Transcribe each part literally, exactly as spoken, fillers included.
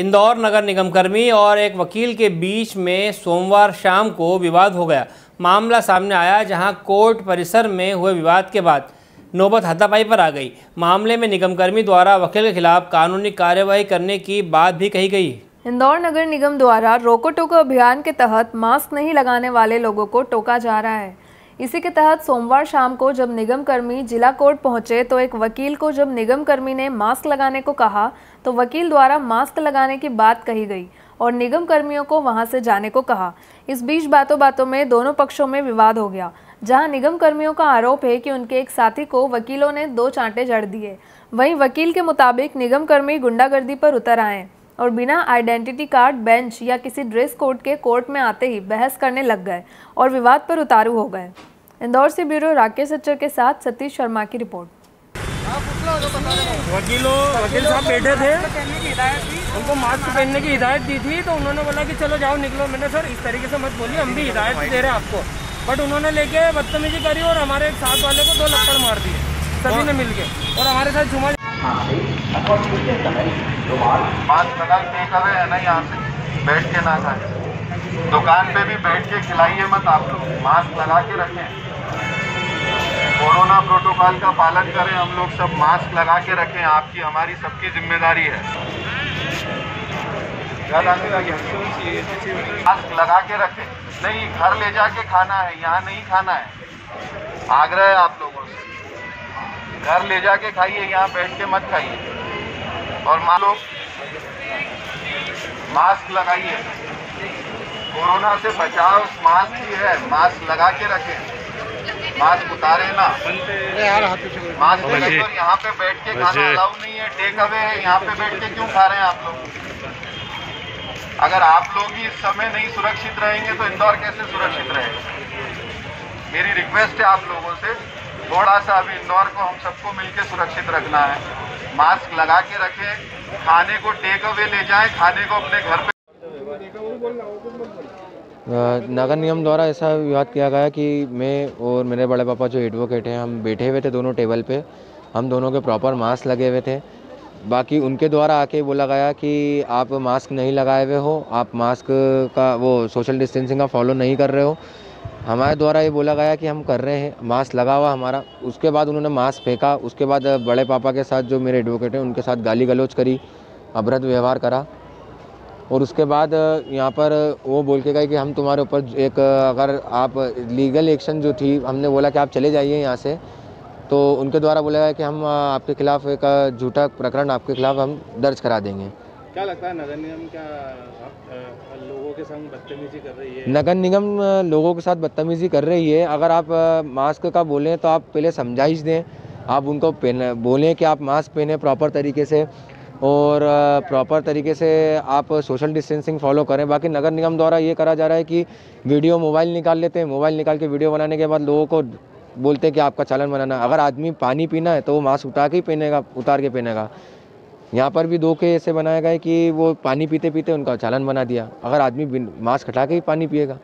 इंदौर नगर निगम कर्मी और एक वकील के बीच में सोमवार शाम को विवाद हो गया। मामला सामने आया जहां कोर्ट परिसर में हुए विवाद के बाद नौबत हाथापाई पर आ गई। मामले में निगम कर्मी द्वारा वकील के खिलाफ कानूनी कार्यवाही करने की बात भी कही गई। इंदौर नगर निगम द्वारा रोको टोको अभियान के तहत मास्क नहीं लगाने वाले लोगों को टोका जा रहा है। इसी के तहत सोमवार शाम को जब निगम कर्मी जिला कोर्ट पहुंचे तो एक वकील को जब निगम कर्मी ने मास्क लगाने को कहा तो वकील द्वारा मास्क लगाने की बात कही गई और निगम कर्मियों को वहां से जाने को कहा। इस बीच बातों बातों में दोनों पक्षों में विवाद हो गया, जहां निगम कर्मियों का आरोप है कि उनके एक साथी को वकीलों ने दो चांटे जड़ दिए। वहीं वकील के मुताबिक निगम कर्मी गुंडागर्दी पर उतर आए और बिना आइडेंटिटी कार्ड, बेंच या किसी ड्रेस कोड के कोर्ट में आते ही बहस करने लग गए और विवाद पर उतारू हो गए। इंदौर से ब्यूरो राकेश सच्चर के साथ सतीश शर्मा की रिपोर्ट। वकीलों वकील साहब बैठे थे, उनको मास्क पहनने की हिदायत दी थी तो उन्होंने बोला कि चलो जाओ निकलो। मैंने सर इस तरीके से मत बोलिए, हम भी हिदायत दे रहे हैं आपको, बट उन्होंने लेके बदतमीजी करी और हमारे साथ वाले को दो लपड़ मार दिए सभी ने मिलके और हमारे साथ झुमा। मास्क लगा के करे है ना, यहाँ से बैठ के ना खाए, दुकान पे भी बैठ के खिलाइए मत, आप लोग मास्क लगा के रखें, कोरोना प्रोटोकॉल का पालन करें, हम लोग सब मास्क लगा के रखें, आपकी हमारी सबकी जिम्मेदारी है। मास्क लगा के रखें, नहीं घर ले जाके खाना है, यहाँ नहीं खाना है, आग्रह है आप लोगों से, घर ले जाके खाइए, यहाँ बैठ के मत खाइए और मान लो मास्क लगाइए, कोरोना से बचाव मास्क ही है, मास्क लगा के रखें, मास्क उतारे ना, मास्क लगाइए। और यहाँ पे बैठ के खाना अलाउ नहीं है, टेक अवे है, यहाँ पे बैठ के क्यों खा रहे हैं आप लोग? अगर आप लोग ही इस समय नहीं सुरक्षित रहेंगे तो इंदौर कैसे सुरक्षित रहेगा? मेरी रिक्वेस्ट है आप लोगों से, थोड़ा सा अभी इंदौर को हम सबको मिलकर सुरक्षित रखना है, मास्क लगा के रखें, खाने को टेक अवे ले जाएं, खाने को अपने घर पे। नगर निगम द्वारा ऐसा विवाद किया गया कि मैं और मेरे बड़े पापा जो एडवोकेट हैं, हम बैठे हुए थे दोनों टेबल पर, हम दोनों के प्रॉपर मास्क लगे हुए थे, बाकी उनके द्वारा आके बोला गया कि आप मास्क नहीं लगाए हुए हो, आप मास्क का वो सोशल डिस्टेंसिंग का फॉलो नहीं कर रहे हो। हमारे द्वारा ये बोला गया कि हम कर रहे हैं, मास्क लगा हुआ हमारा। उसके बाद उन्होंने मास्क फेंका, उसके बाद बड़े पापा के साथ जो मेरे एडवोकेट हैं उनके साथ गाली गलौज करी, अभद्र व्यवहार करा और उसके बाद यहाँ पर वो बोल के गए कि हम तुम्हारे ऊपर एक अगर आप लीगल एक्शन जो थी, हमने बोला कि आप चले जाइए यहाँ से, तो उनके द्वारा बोला गया कि हम आपके खिलाफ एक झूठा प्रकरण आपके खिलाफ हम दर्ज करा देंगे। क्या लगता है नगर निगम क्या लोगों के साथ बदतमीजी कर रही है? नगर निगम लोगों के साथ बदतमीजी कर रही है। अगर आप मास्क का बोलें तो आप पहले समझाइश दें, आप उनको पहने बोलें कि आप मास्क पहने प्रॉपर तरीके से और प्रॉपर तरीके से आप सोशल डिस्टेंसिंग फॉलो करें। बाकी नगर निगम द्वारा ये करा जा रहा है कि वीडियो मोबाइल निकाल लेते हैं, मोबाइल निकाल के वीडियो बनाने के बाद लोगों को बोलते हैं कि आपका चालान बनाना। अगर आदमी पानी पीना है तो वो मास्क उठा के ही पहनेगा, उतार के पहनेगा। यहाँ पर भी दो के ऐसे बनाया गया कि वो पानी पीते पीते उनका चालान बना दिया, अगर आदमी मास्क हटा के ही पानी पिएगा।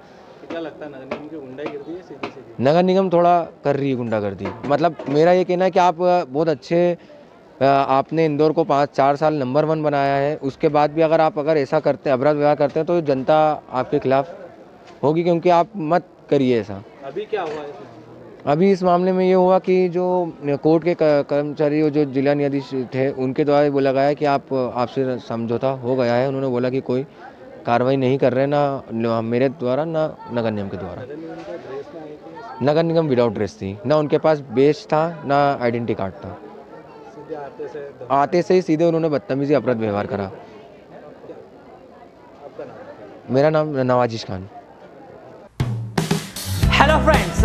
क्या लगता है नगर निगम की गुंडागर्दी है? सीधी सीधी नगर निगम थोड़ा कर रही है गुंडागर्दी। मतलब मेरा ये कहना है कि आप बहुत अच्छे, आपने इंदौर को पाँच चार साल नंबर वन बनाया है, उसके बाद भी अगर आप अगर ऐसा करते हैं, अभद्र व्यवहार करते हैं तो जनता आपके खिलाफ होगी, क्योंकि आप मत करिए ऐसा। अभी क्या हुआ है? अभी इस मामले में ये हुआ कि जो कोर्ट के कर्मचारी और जो जिला न्यायाधीश थे उनके द्वारा बोला गया है कि आप आपसे समझौता हो गया है। उन्होंने बोला कि कोई कार्रवाई नहीं कर रहे, ना मेरे द्वारा ना नगर निगम के द्वारा। नगर निगम विदाउट ड्रेस थी, ना उनके पास बेच था ना आइडेंटिटी कार्ड था, आते से, आते से ही सीधे उन्होंने बदतमीजी अपराध व्यवहार करा। मेरा नाम नवाजिश खान। Hello friends,